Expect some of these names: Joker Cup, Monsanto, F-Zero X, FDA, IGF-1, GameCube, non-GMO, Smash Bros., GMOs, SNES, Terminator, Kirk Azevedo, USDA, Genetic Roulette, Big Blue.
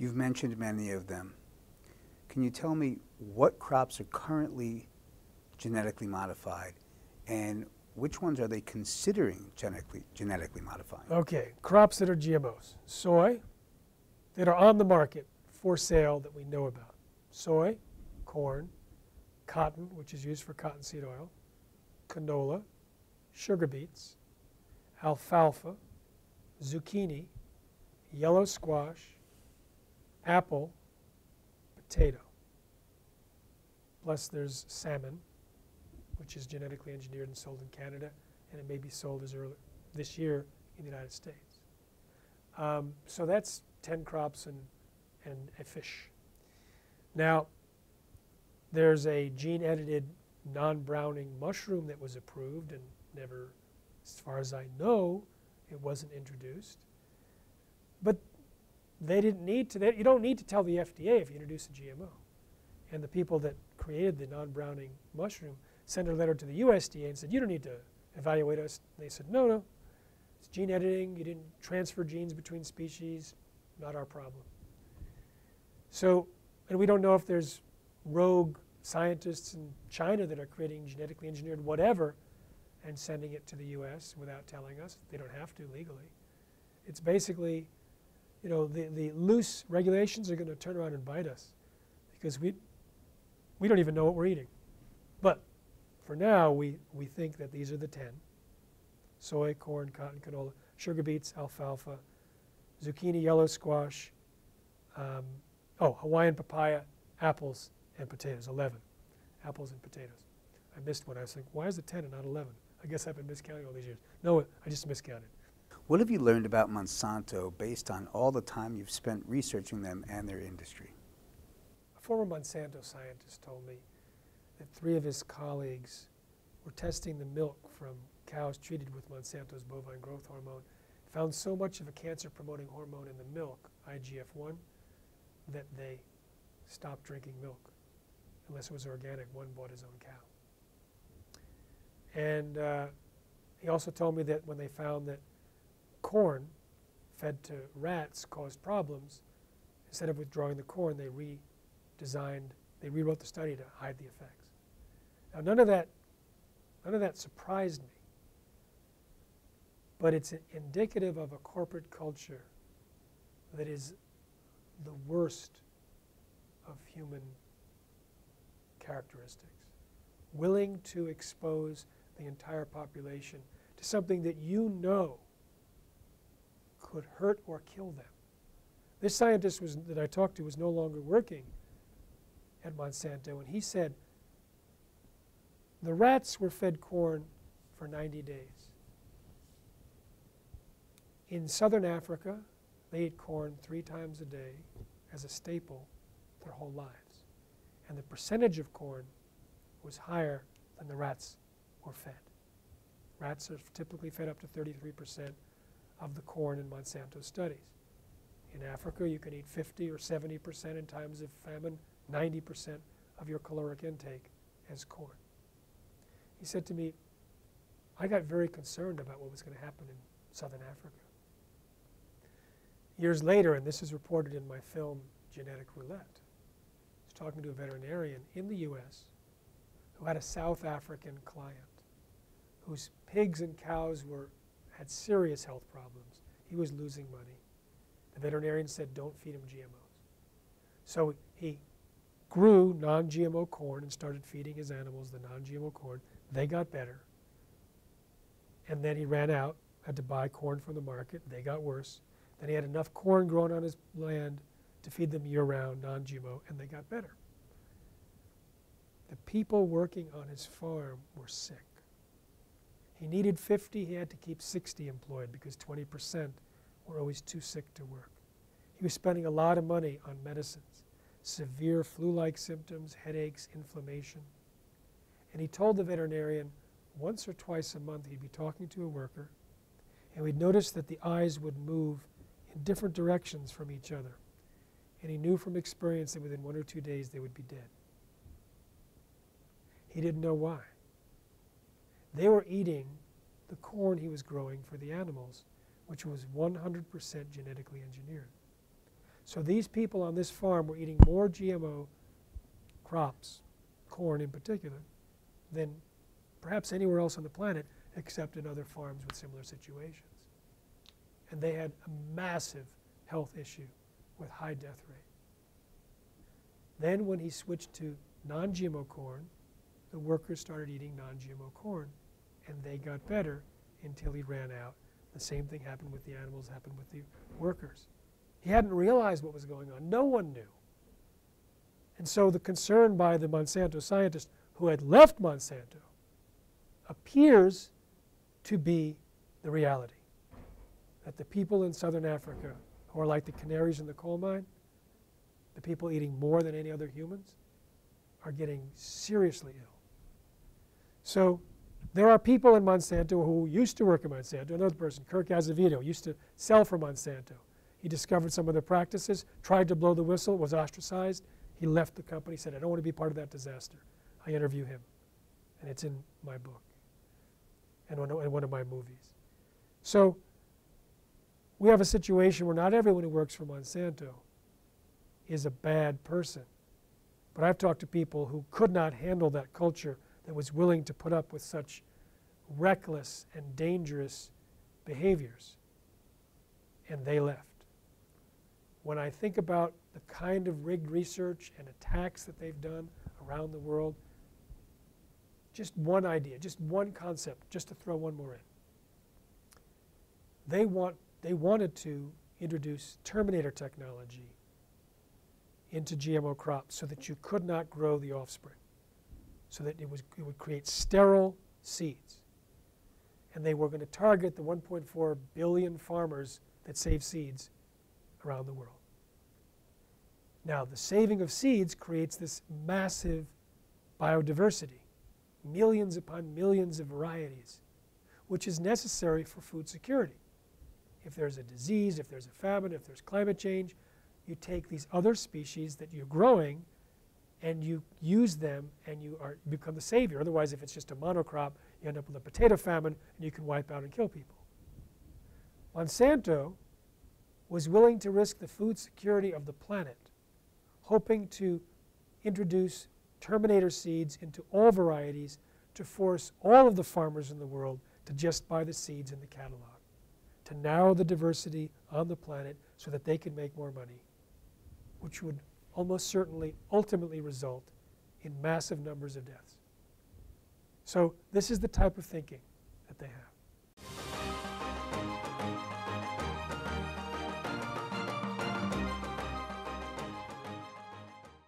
You've mentioned many of them. Can you tell me what crops are currently genetically modified and which ones are they considering genetically modifying? Okay, crops that are GMOs. Soy, that are on the market for sale that we know about. Soy, corn, cotton, which is used for cottonseed oil, canola, sugar beets, alfalfa, zucchini, yellow squash, apple, potato. Plus there's salmon, which is genetically engineered and sold in Canada, and it may be sold as early this year in the United States. So that's 10 crops and a fish. Now, there's a gene-edited non-browning mushroom that was approved and never, as far as I know, it wasn't introduced. But they didn't need to, you don't need to tell the FDA if you introduce a GMO. And the people that created the non-browning mushroom sent a letter to the USDA and said, you don't need to evaluate us. And they said, no, no, it's gene editing. You didn't transfer genes between species. Not our problem. So, and we don't know if there's rogue scientists in China that are creating genetically engineered whatever and sending it to the US without telling us. They don't have to legally. It's basically, you know, the loose regulations are going to turn around and bite us because we don't even know what we're eating. But for now, we think that these are the 10. Soy, corn, cotton, canola, sugar beets, alfalfa, zucchini, yellow squash, Hawaiian papaya, apples, and potatoes, 11. Apples and potatoes. I missed one. I was like, why is it 10 and not 11? I guess I've been miscounting all these years. No, I just miscounted. What have you learned about Monsanto based on all the time you've spent researching them and their industry? A former Monsanto scientist told me that 3 of his colleagues were testing the milk from cows treated with Monsanto's bovine growth hormone, found so much of a cancer-promoting hormone in the milk, IGF-1, that they stopped drinking milk. Unless it was organic, one bought his own cow. And he also told me that when they found that corn fed to rats caused problems, instead of withdrawing the corn, they rewrote the study to hide the effects. Now none of that surprised me, but it's indicative of a corporate culture that is the worst of human characteristics, willing to expose the entire population to something that you know could hurt or kill them. This scientist that I talked to was no longer working at Monsanto, and he said the rats were fed corn for 90 days. In southern Africa, they ate corn 3 times a day as a staple their whole lives. And the percentage of corn was higher than the rats were fed. Rats are typically fed up to 33% of the corn in Monsanto studies. In Africa, you can eat 50 or 70% in times of famine, 90% of your caloric intake as corn. He said to me, I got very concerned about what was going to happen in southern Africa. Years later, and this is reported in my film, Genetic Roulette, I was talking to a veterinarian in the US who had a South African client whose pigs and cows had serious health problems. He was losing money. The veterinarian said, don't feed him GMOs. So he grew non-GMO corn and started feeding his animals the non-GMO corn. They got better. And then he ran out, had to buy corn from the market. They got worse. Then he had enough corn grown on his land to feed them year-round, non-GMO, and they got better. The people working on his farm were sick. He needed 50. He had to keep 60 employed because 20% were always too sick to work. He was spending a lot of money on medicines, severe flu-like symptoms, headaches, inflammation. And he told the veterinarian once or twice a month he'd be talking to a worker, and we'd notice that the eyes would move in different directions from each other. And he knew from experience that within 1 or 2 days they would be dead. He didn't know why. They were eating the corn he was growing for the animals, which was 100% genetically engineered. So these people on this farm were eating more GMO crops, corn in particular, than perhaps anywhere else on the planet except in other farms with similar situations. And they had a massive health issue with high death rate. Then when he switched to non-GMO corn, the workers started eating non-GMO corn, and they got better until he ran out. The same thing happened with the animals, happened with the workers. He hadn't realized what was going on. No one knew. And so the concern by the Monsanto scientist who had left Monsanto appears to be the reality, that the people in southern Africa who are like the canaries in the coal mine, the people eating more than any other humans, are getting seriously ill. So there are people in Monsanto who used to work at Monsanto. Another person, Kirk Azevedo, used to sell for Monsanto. He discovered some of their practices, tried to blow the whistle, was ostracized. He left the company, said, I don't want to be part of that disaster. I interview him, and it's in my book and in one of my movies. So we have a situation where not everyone who works for Monsanto is a bad person. But I've talked to people who could not handle that culture that was willing to put up with such reckless and dangerous behaviors, and they left. When I think about the kind of rigged research and attacks that they've done around the world, just one idea, just one concept, just to throw one more in. They wanted to introduce Terminator technology into GMO crops so that you could not grow the offspring, so that it would create sterile seeds. And they were going to target the 1.4 billion farmers that save seeds around the world. Now, the saving of seeds creates this massive biodiversity, millions upon millions of varieties, which is necessary for food security. If there's a disease, if there's a famine, if there's climate change, you take these other species that you're growing and you use them and you become the savior. Otherwise, if it's just a monocrop, you end up with a potato famine and you can wipe out and kill people. Monsanto was willing to risk the food security of the planet, hoping to introduce Terminator seeds into all varieties to force all of the farmers in the world to just buy the seeds in the catalog, to narrow the diversity on the planet so that they could make more money, which would almost certainly ultimately result in massive numbers of deaths. So this is the type of thinking that they have.